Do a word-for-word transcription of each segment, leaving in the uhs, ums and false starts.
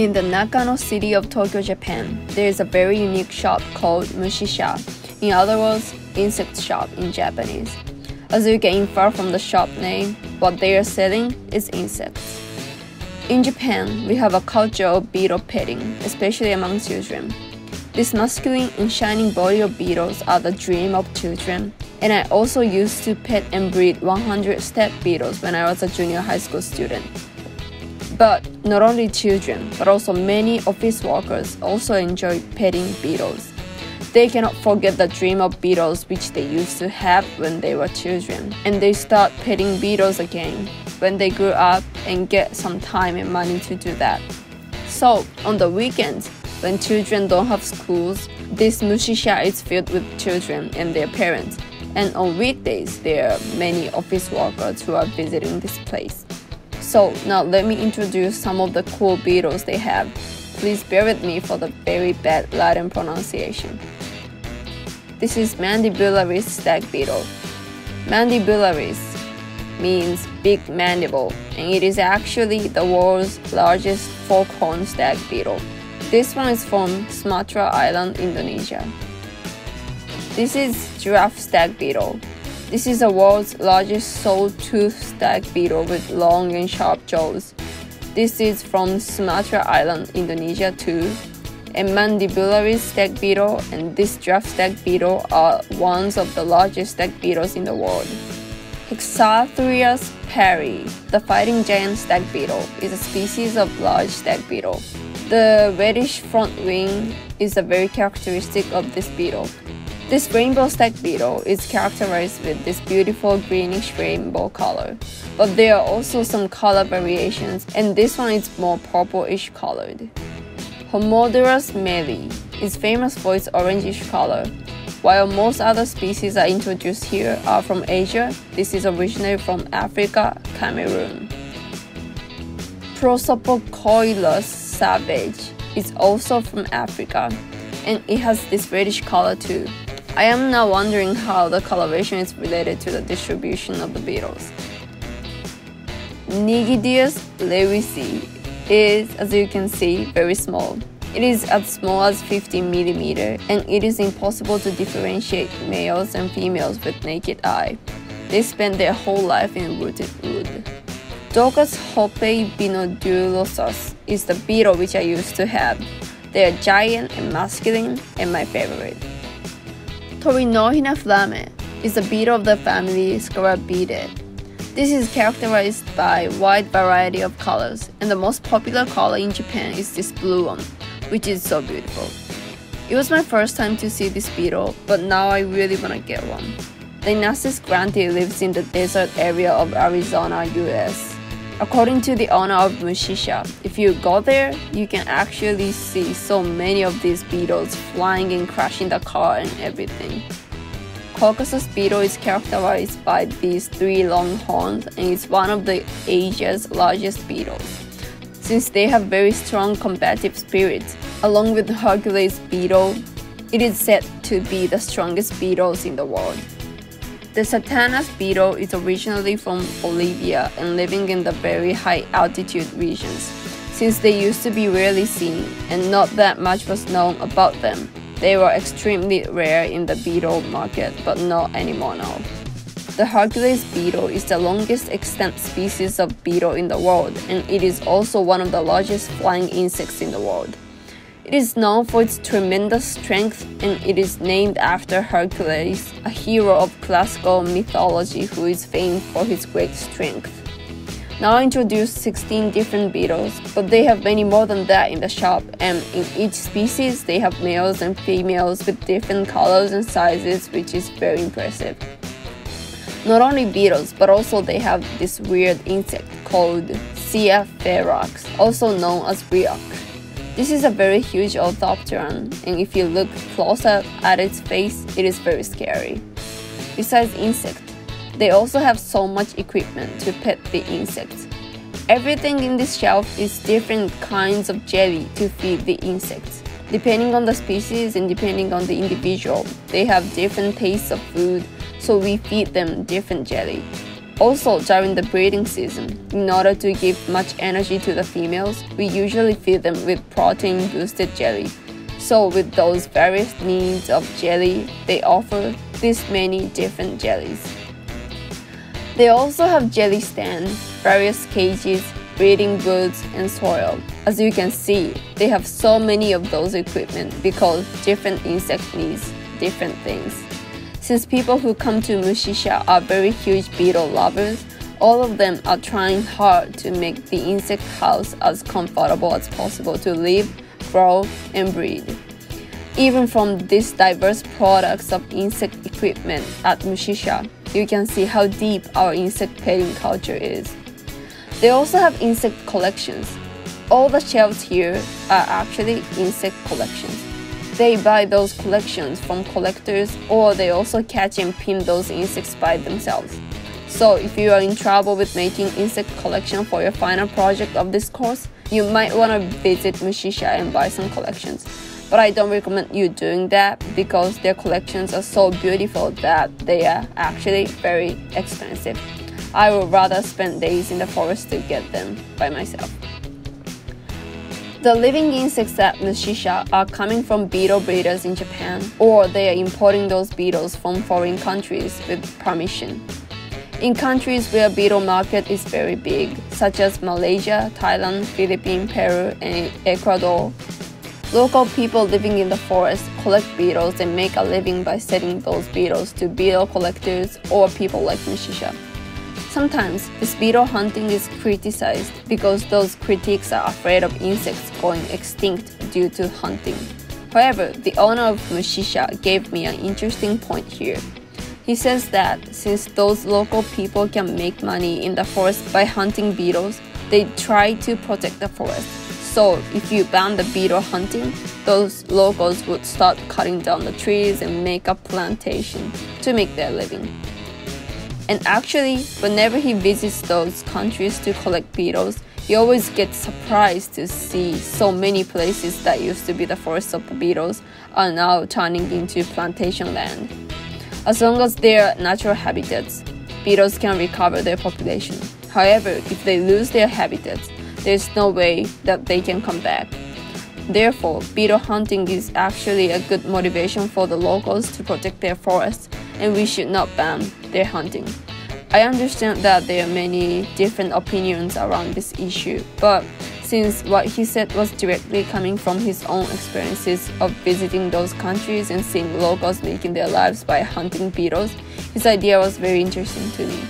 In the Nakano city of Tokyo, Japan, there is a very unique shop called Mushisha, in other words, insect shop in Japanese. As you can infer from the shop name, what they are selling is insects. In Japan, we have a culture of beetle petting, especially among children. This masculine and shining body of beetles are the dream of children, and I also used to pet and breed one hundred step beetles when I was a junior high school student. But not only children, but also many office workers also enjoy petting beetles. They cannot forget the dream of beetles which they used to have when they were children, and they start petting beetles again when they grew up and get some time and money to do that. So, on the weekends, when children don't have schools, this mushisha is filled with children and their parents, and on weekdays there are many office workers who are visiting this place. So now let me introduce some of the cool beetles they have. Please bear with me for the very bad Latin pronunciation. This is Mandibularis stag beetle. Mandibularis means big mandible, and it is actually the world's largest fork-horned stag beetle. This one is from Sumatra Island, Indonesia. This is giraffe stag beetle. This is the world's largest sole-toothed stag beetle with long and sharp jaws. This is from Sumatra Island, Indonesia too. And Mandibularis stag beetle and this giraffe stag beetle are ones of the largest stag beetles in the world. Hexarthrius peri, the fighting giant stag beetle, is a species of large stag beetle. The reddish front wing is a very characteristic of this beetle. This rainbow stag beetle is characterized with this beautiful greenish rainbow color, but there are also some color variations, and this one is more purplish colored. Homoderus melee is famous for its orangish color. While most other species are introduced here are from Asia, this is originally from Africa, Cameroon. Prosopocoilus savage is also from Africa, and it has this reddish color too. I am now wondering how the coloration is related to the distribution of the beetles. Nigidius lewisi is, as you can see, very small. It is as small as fifty millimeters, and it is impossible to differentiate males and females with naked eye. They spend their whole life in rooted wood. Dorcus hoppei binodulosus is the beetle which I used to have. They are giant and masculine, and my favorite. Torinohina Flame is a beetle of the family Scarabidae. This is characterized by a wide variety of colors, and the most popular color in Japan is this blue one, which is so beautiful. It was my first time to see this beetle, but now I really want to get one. The Inasus Granti lives in the desert area of Arizona, U S. According to the owner of Mushisha, if you go there, you can actually see so many of these beetles flying and crashing the car and everything. Caucasus beetle is characterized by these three long horns, and is one of the Asia's largest beetles. Since they have very strong combative spirits, along with Hercules beetle, it is said to be the strongest beetles in the world. The Satanas beetle is originally from Bolivia and living in the very high altitude regions. Since they used to be rarely seen and not that much was known about them, they were extremely rare in the beetle market, but not anymore now. The Hercules beetle is the longest extant species of beetle in the world, and it is also one of the largest flying insects in the world. It is known for its tremendous strength, and it is named after Hercules, a hero of classical mythology who is famed for his great strength. Now I introduced sixteen different beetles, but they have many more than that in the shop, and in each species they have males and females with different colors and sizes, which is very impressive. Not only beetles, but also they have this weird insect called C. ferox, also known as briox. This is a very huge orthopteran, and if you look closer at its face, it is very scary. Besides insects, they also have so much equipment to pet the insects. Everything in this shelf is different kinds of jelly to feed the insects. Depending on the species and depending on the individual, they have different tastes of food, so we feed them different jelly. Also, during the breeding season, in order to give much energy to the females, we usually feed them with protein-boosted jelly. So with those various needs of jelly, they offer this many different jellies. They also have jelly stands, various cages, breeding woods, and soil. As you can see, they have so many of those equipment because different insects need different things. Since people who come to Mushisha are very huge beetle lovers, all of them are trying hard to make the insect house as comfortable as possible to live, grow, and breed. Even from these diverse products of insect equipment at Mushisha, you can see how deep our insect petting culture is. They also have insect collections. All the shelves here are actually insect collections. They buy those collections from collectors, or they also catch and pin those insects by themselves. So if you are in trouble with making insect collection for your final project of this course, you might want to visit Mushisha and buy some collections. But I don't recommend you doing that because their collections are so beautiful that they are actually very expensive. I would rather spend days in the forest to get them by myself. The living insects at Mushisha are coming from beetle breeders in Japan, or they are importing those beetles from foreign countries with permission. In countries where beetle market is very big, such as Malaysia, Thailand, Philippines, Peru, and Ecuador, local people living in the forest collect beetles and make a living by selling those beetles to beetle collectors or people like Mushisha. Sometimes, this beetle hunting is criticized because those critics are afraid of insects going extinct due to hunting. However, the owner of Mushisha gave me an interesting point here. He says that since those local people can make money in the forest by hunting beetles, they try to protect the forest. So if you ban the beetle hunting, those locals would start cutting down the trees and make a plantation to make their living. And actually, whenever he visits those countries to collect beetles, you always get surprised to see so many places that used to be the forests of beetles are now turning into plantation land. As long as they are natural habitats, beetles can recover their population. However, if they lose their habitats, there is no way that they can come back. Therefore, beetle hunting is actually a good motivation for the locals to protect their forests, and we should not ban their hunting. I understand that there are many different opinions around this issue, but since what he said was directly coming from his own experiences of visiting those countries and seeing locals making their lives by hunting beetles, his idea was very interesting to me.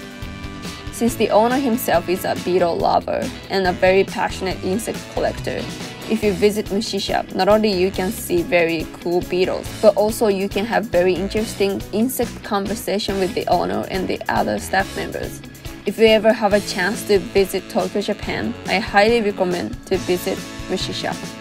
Since the owner himself is a beetle lover and a very passionate insect collector, if you visit Mushisha, not only you can see very cool beetles, but also you can have very interesting insect conversation with the owner and the other staff members. If you ever have a chance to visit Tokyo, Japan, I highly recommend to visit Mushisha.